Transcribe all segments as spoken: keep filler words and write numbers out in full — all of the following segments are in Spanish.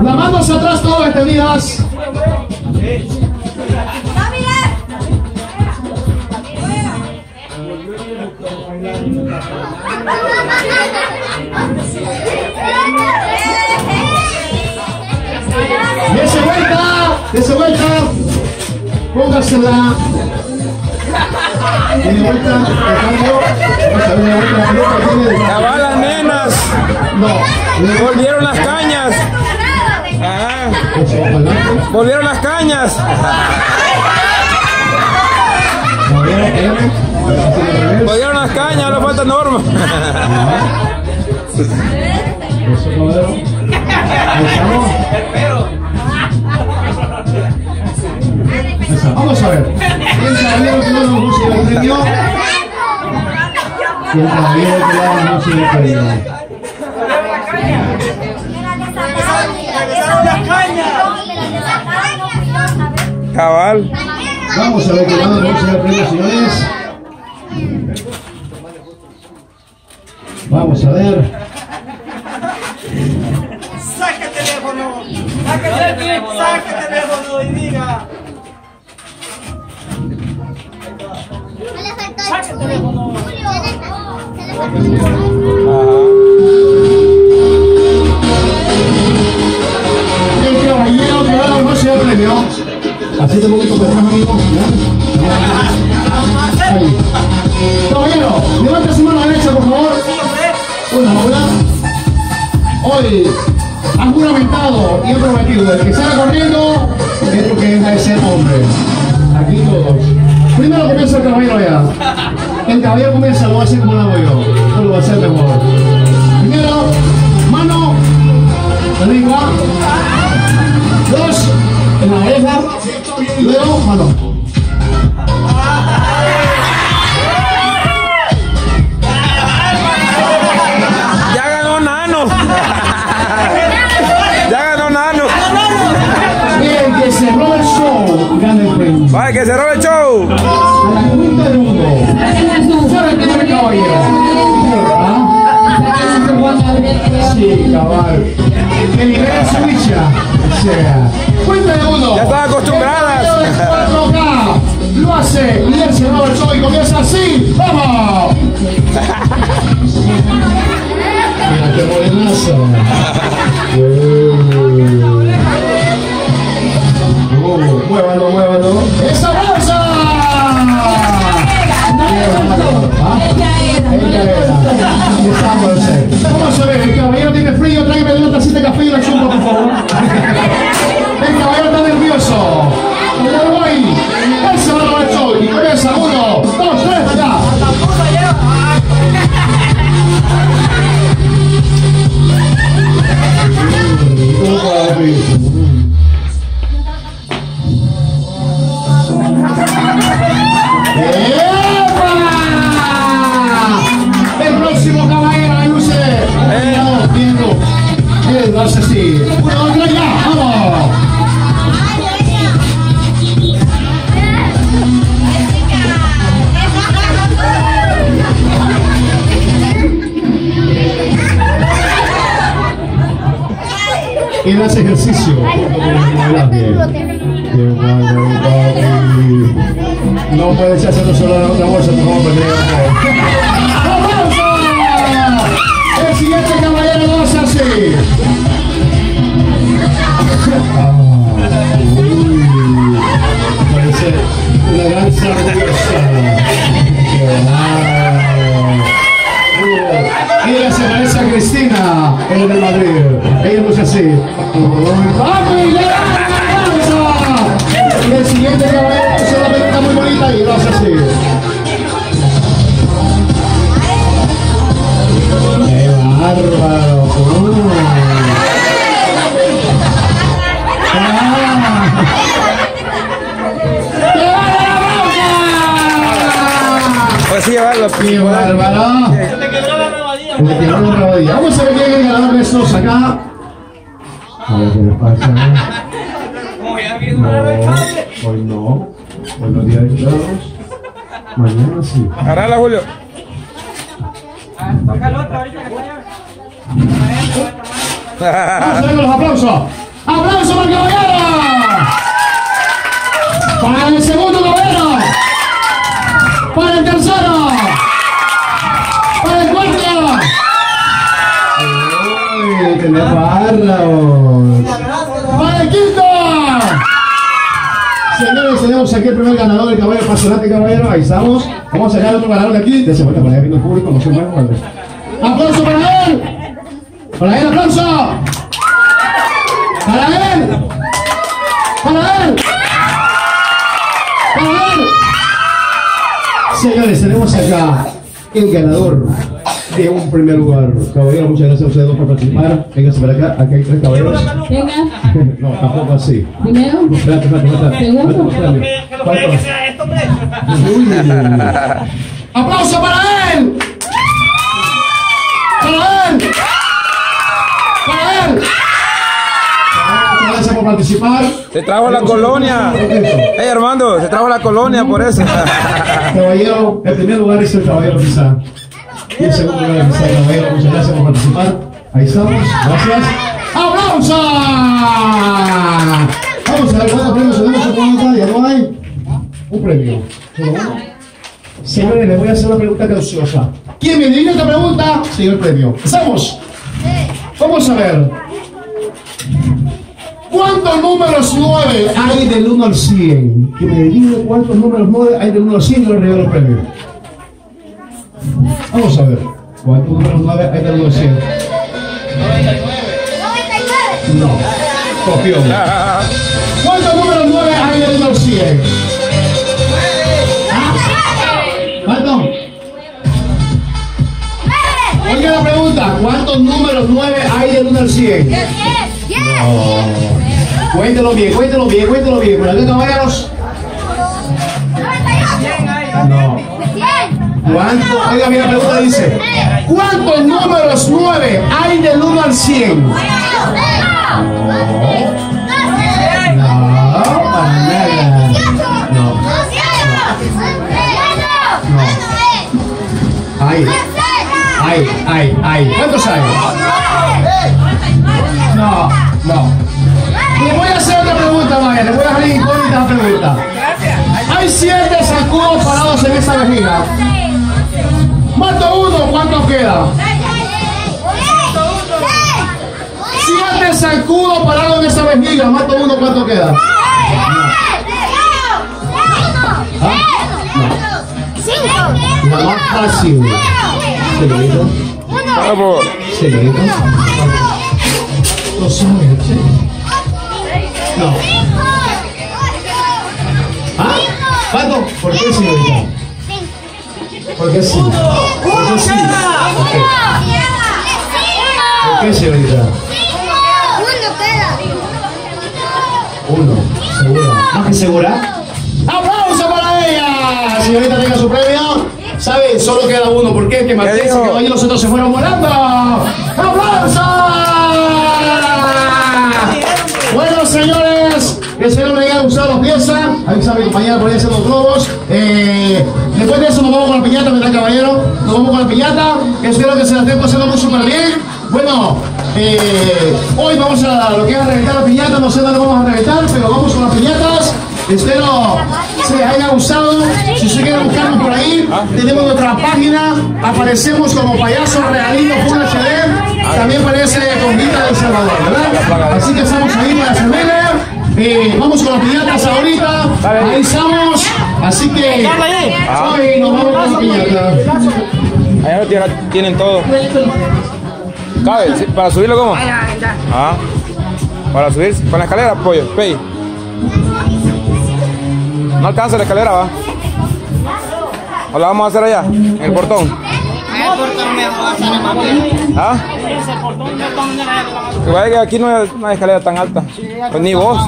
Las manos hacia atrás, todas extendidas. Dese vuelta, dese vuelta. Póngasela. De vuelta, ya van las nenas. No. Volvieron las cañas. Ajá. Volvieron las cañas. Volvieron las cañas, no falta norma. Vamos a ver. El caballero que no nos puso el premio. Y el caballero que no nos puso el premio. Cabal. Vamos a ver que no nos puso el premio, señores. Vamos a ver. Saca el teléfono. Saca el teléfono. Saca el teléfono y diga. El caballero que ahora no se premió. Así te poquito para atrás, amigo. Caballero, levanta su mano derecha, por favor. Una hora. Hoy has juramentado y prometido el que salga corriendo es porque es de ser hombre. Aquí todos. Primero comienza el caballero ya. El caballero comienza, lo va a hacer como lo hago yo, pero lo va a hacer mejor. Primero, mano arriba, dos, en la oreja, luego, mano. Ya ganó Nano. Ya ganó Nano. El que cerró el show, gana el premio. Vale, que cerró el show. A la cuenta de uno. Sí, cabal. El nivel de switcha. O sea, cuenta de uno. Ya están acostumbradas. cuatro K lo hace y el señor Joy comienza así. ¡Vamos! Mira qué morenazo. Uh, muévalo, muévalo. ¡Esa bolsa! ¿Cómo se ve? El caballero tiene frío, tráeme una tacita de café y una chumba, por favor. El caballero está nervioso. ¡Ya voy! ¡Él se va a dar el show! Y comienza uno, dos, tres, ya. ¿Quién hace ejercicio? No puedes hacerlo solo en otra bolsa, no vamos a perder. ¡La! El siguiente caballero no hace así. Parece una gran saludosa. Y ella se parece a Cristina, el de Madrid. Ella no es así. Y el siguiente caballero solamente está muy bonita y lo hace así. ¡Qué bárbaro! Uh. Ah. ¡Qué bárbaro! ¡Qué bárbaro! Le quedó la rabadilla. Vamos a ver quién es el ganador de estos acá. A ver qué les pasa. No, hoy no. Hoy no día de invitados. Mañana sí. Agarrala, Julio. Tócalo otra ahorita que está allá. Vamos a ver los aplausos. ¡Aplauso para el caballero! ¡Para el segundo caballero! ¡Para el tercero! ¡Para el cuarto! ¡Uy, que me parra! ¡Para el quinto! Señores, tenemos aquí el primer ganador del caballo apasionante, caballero. Ahí estamos. Vamos a sacar otro ganador de aquí. Dese vuelta para allá, viendo el público, no se muevan. ¡Aplauso para él! ¡Para él, aplauso! ¡Para él! ¡Para él! ¡Para él! Señores, tenemos acá el ganador de un primer lugar. Caballero, muchas gracias a ustedes dos por participar. Vénganse para acá, aquí hay tres caballeros. Venga. No, tampoco así. Primero. Espérate, espérate, segundo. ¡Aplauso para él! ¡Para él! ¡Para él! Gracias por participar. Se trajo la colonia. Ey, Armando, se trajo la colonia por eso. Caballero, el primer lugar es el caballero Pizá. Y el segundo lugar es el caballero. Muchas gracias por participar. Ahí estamos. Gracias. ¡Aplausos! Vamos a ver cuántos premios tenemos en cuenta. Ya no hay un premio. Señores, les voy a hacer una pregunta graciosa. ¿Quién me dirige esta pregunta? Señor premio. ¡Empezamos! Vamos a ver. ¿Cuántos números nueve hay del uno al cien? Que me diga cuántos números nueve hay del uno al cien y les regalo el premio. Vamos a ver. ¿Cuántos números nueve hay del uno al cien? noventa y nueve. No. Copión. ¿Cuántos números nueve hay del uno al cien? ¿Cuántos? Oiga la pregunta. ¿Cuántos números nueve hay del uno al cien? No. Cuéntelo bien, cuéntelo bien, cuéntelo bien. ¿Cuántos caballeros? No. ¿Cuánto? Oiga, mira, la pregunta dice: ¿cuántos números nueve hay del uno al cien? No. No, para nada. No. No. Ay, ay, ay, ay. ¿Cuántos hay? No, no. Les voy a hacer otra pregunta, Maya. Les voy a dejar incógnita la pregunta. Hay siete zancudos parados en esa vejiga. Mato uno, ¿cuánto queda? Siete zancudos parados en esa vejiga. Mato uno, ¿cuánto queda? Cinco. La más fácil. Seguido. Bravo. Seguido. Lo saben, ¿sí? No. ¿Ah? ¿Cuánto? ¿Por qué sí? ¿Por qué sí? ¿Por qué sí? ¿Por qué sí? Uno, segura. ¿Más que segura? ¡Aplauso para ella! Señorita, tenga su premio. ¿Sabe? Solo queda uno. ¿Por qué? Que Martín y Caballero nosotros se fueron volando. ¡Aplauso! Bueno, señores, espero que les haya gustado la pieza. Ahí saben, compañeros, por ahí hacen los globos. Eh, después de eso nos vamos con la piñata, ¿verdad, caballero? Nos vamos con la piñata. Espero que se la estén pasando muy súper bien. Bueno, eh, hoy vamos a lo que es a reventar la piñata. No sé dónde vamos a reventar, pero vamos con las piñatas. Espero que les haya gustado. Si usted quiere buscarnos por ahí, tenemos nuestra página. Aparecemos como Payaso Realino Full H D. También aparece con Vita del Salvador, ¿verdad? Así que estamos ahí para servirle. Eh, vamos con las piñatas ahorita. Ahí estamos. Así que hoy nos vamos con las piñatas. Allá lo tienen todo. ¿Cabe? ¿Para subirlo cómo? Ah, para subir, con la escalera, pollo, pey. No alcanza la escalera, va. O la vamos a hacer allá, en el portón. El portón mejor, ¿ah? El portón mejor. Que vaya que aquí no hay una escalera tan alta. Pues ni vos.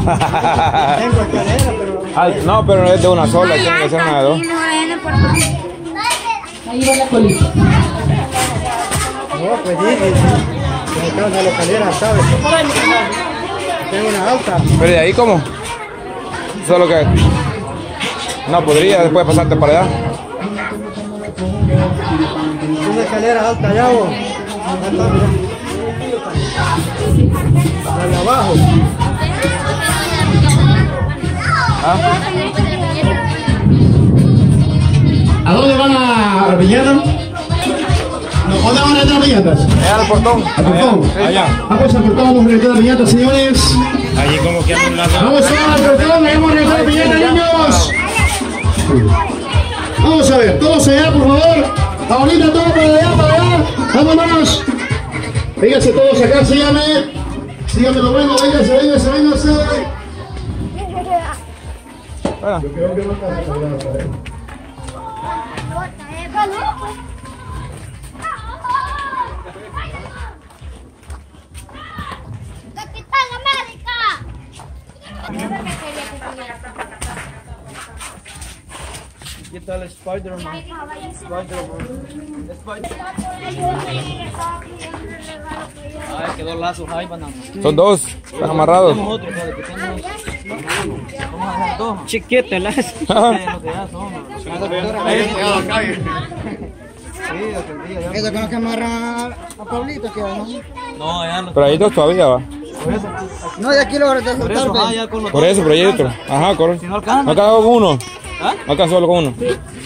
No, pero no es de una sola, tiene que ser una de dos. Ahí va la colita. No, pues dime. No alcanza la escalera, ¿sabes? Tengo una alta. ¿Pero de ahí cómo? Solo que... No, podría después pasarte para allá. Una escalera alta allá, vos. Para abajo. ¿A dónde van a Villeta? ¿No? ¿Dónde van a entrar piñatas? Allá al portón. ¿Al portón? Allá. Vamos al portón, vamos a reventar la piñata, señores. Allí como que un lado. Vamos al portón, vamos a reventar la piñata, niños. Vamos a ver, todos allá, por favor. Ahorita todos para allá, para allá. Vámonos. Vénganse todos acá, síganme. Síganme lo bueno, vénganse, vénganse, vénganse. Yo creo que no está saliendo la pared. ¡Capitán América! ¿Qué tal Spider-Man? Spider-Man. Ay, quedó lazos ahí, banana. Son dos, están amarrados. Chiquetelas. Eso con los que amarran a Pablito queda, ¿no? No, pero hay dos todavía, va. No, de aquí lo voy a juntar. Por eso, proyecto. Ajá, corre. Si no alcanza. No acabo con uno. ¿Ah? ¿No alcanzó solo con uno?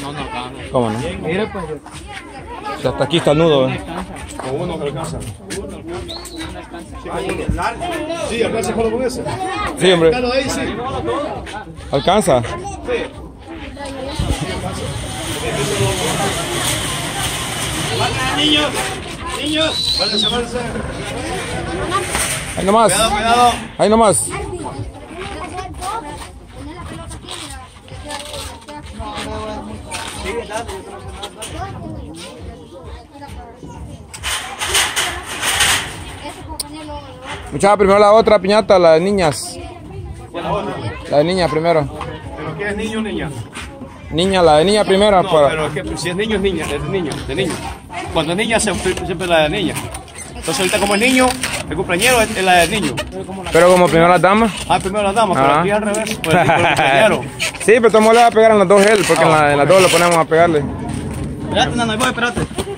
No, no alcanza. ¿Cómo no? Mira, pues. O sea, hasta aquí está el nudo, ¿eh? Con uno que alcanza. Sí, alcanza solo con ese. Sí, hombre. ¿Alcanza? Sí. Niños, niños. Váyanse, váyanse. Ahí nomás. Cuidado, cuidado. Ahí nomás. Muchachos, primero la otra piñata, la de niñas. La de niña primero. ¿Pero qué es niño o niña? Niña, la de niña primero. No, para... pero es que si es niño es niña, es de niño, de niño. Cuando es niña siempre la de niña. Entonces ahorita como es niño, el cumpleañero es la de niño. Pero como primero las damas. Ah, primero las damas, pero aquí al revés, pues el cumpleañero. Sí, pero todo le va a pegar en las dos él, porque ah, en, la, en las dos lo ponemos a pegarle. Espérate, no, no, voy, espérate.